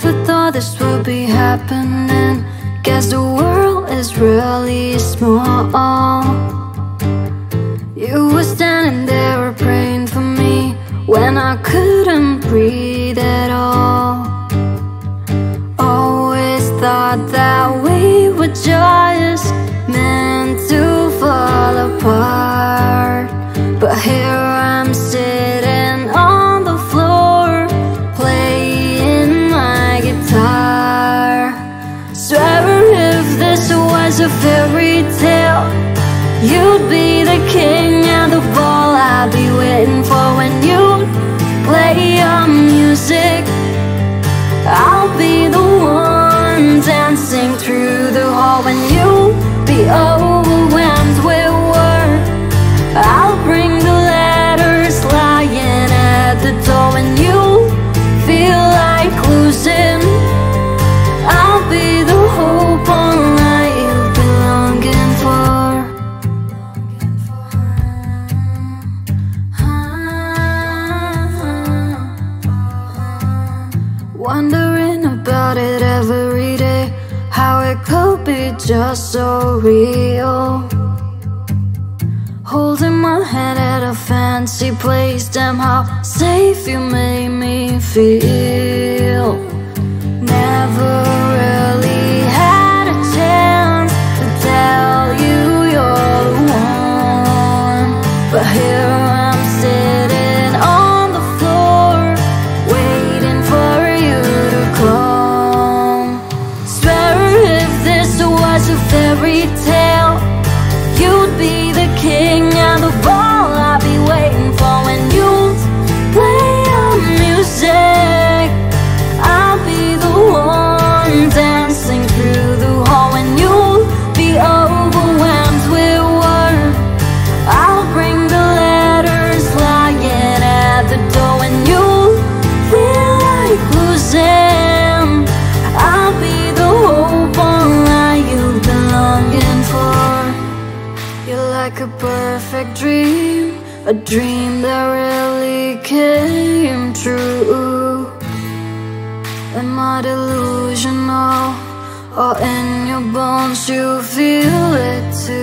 times we thought this would be happening. Guess the world is really small. You were standing there praying for me when I couldn't breathe at all. Always thought that we were just meant to fall apart, but here I'm sitting on the floor playing my guitar. Swear if this was a fairy tale, you'd be the king and the ball I'd be waiting for. When you play your music, I'll be the one dancing through the hall. When you be overwhelmed with work, I'll bring the letters lying at the door. When you feel like losing, I'll be the hope on light you've been longing for. Wondering about it every day, how it could be just so real. Holding my hand at a fancy place, damn how safe you made me feel. Never really had a chance to tell you you're the one, but here I'm sitting on the floor waiting for you to come. Swear if this was a fairy tale, you'd be the king and the ball I'd be waiting for. When you play your music, I'll be the one dancing through the hall. When you'll be overwhelmed with work, I'll bring the letters lying at the door. When you feel like losing, I'll be the hope on light you've been longing for. You're like a perfect dream, a dream that really came true. Am I delusional, or in your bones you feel it too?